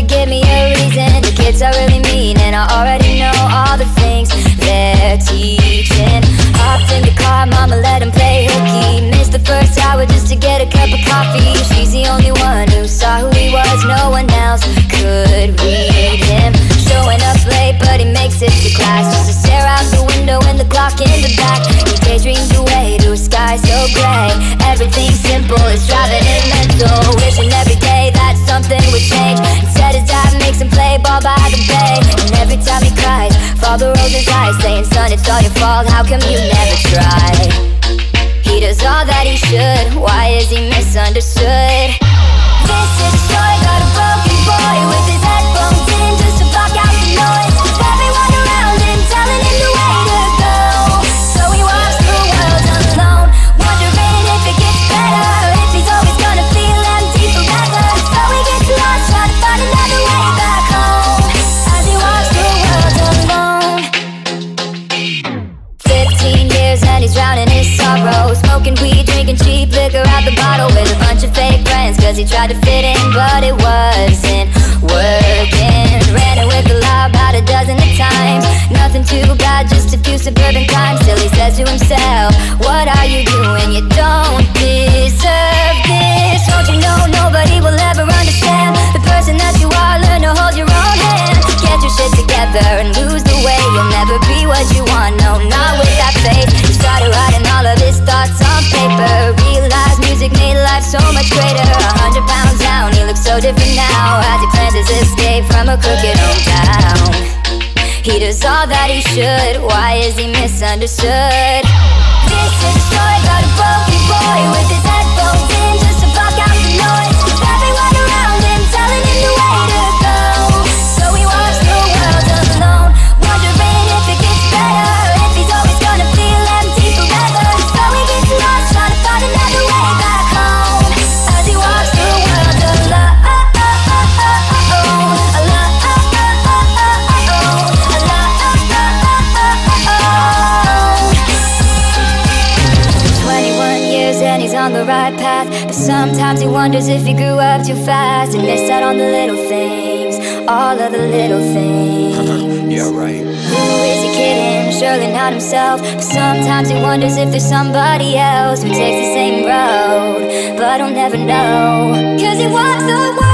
to give me a reason. The kids are really mean and I already know all the things they're teaching. Hopped in the car, mama let him play hooky. Missed the first hour just to get a cup of coffee. She's the only one who saw who he was, no one else could read him. Showing up late but he makes it to class just to stare out the window and the clock in the back. He daydreams away to a sky so gray. Everything simple is driving him mental, wishing every day that something would change. Instead his dad makes him play ball by the bay, and every time he cries father rolls his eyes, saying, son, it's all your fault, how come you never try? He does all that he should, why is he misunderstood? This is the story about a broken boy with his headphones in just to block out the noise. With everyone around him telling him the way to go, so he walks through the world alone, wondering if it gets better, if he's always gonna feel empty forever. So he gets lost trying to find another way back home, as he walks through the world alone. 15 years and he's drowning his sorrow, smoking weed, drinking cheap liquor out the bottle with a bunch of fake friends, cause he tried to fit in but it wasn't working. Ran it with the law about a dozen of times, nothing too bad, just a few suburban crimes. Till he says to himself, what are you doing? You don't deserve this. Don't you know nobody will ever understand the person that you are? Learn to hold your own hand, get your shit together and lose the way. You'll never be what you want, no, not with that faith. He started writing all of his thoughts on paper, realized music made life so much greater. 100 pounds down, he looks so different now, as he plans his escape from a crooked hometown. He does all that he should, why is he misunderstood? This is a story about a broken boy with his headphones in just to block out the noise. With everyone around him telling him the way to go, so he walks through the world alone, wondering if it gets better, if he's always gonna feel empty forever. So he gets lost trying to find another way back home, as he walks through the world alone. On the right path, but sometimes he wonders if he grew up too fast and missed out on the little things, all of the little things. Yeah, right. Who is he kidding? Surely not himself. But sometimes he wonders if there's somebody else who takes the same road, but he'll never know, cause he walks the way.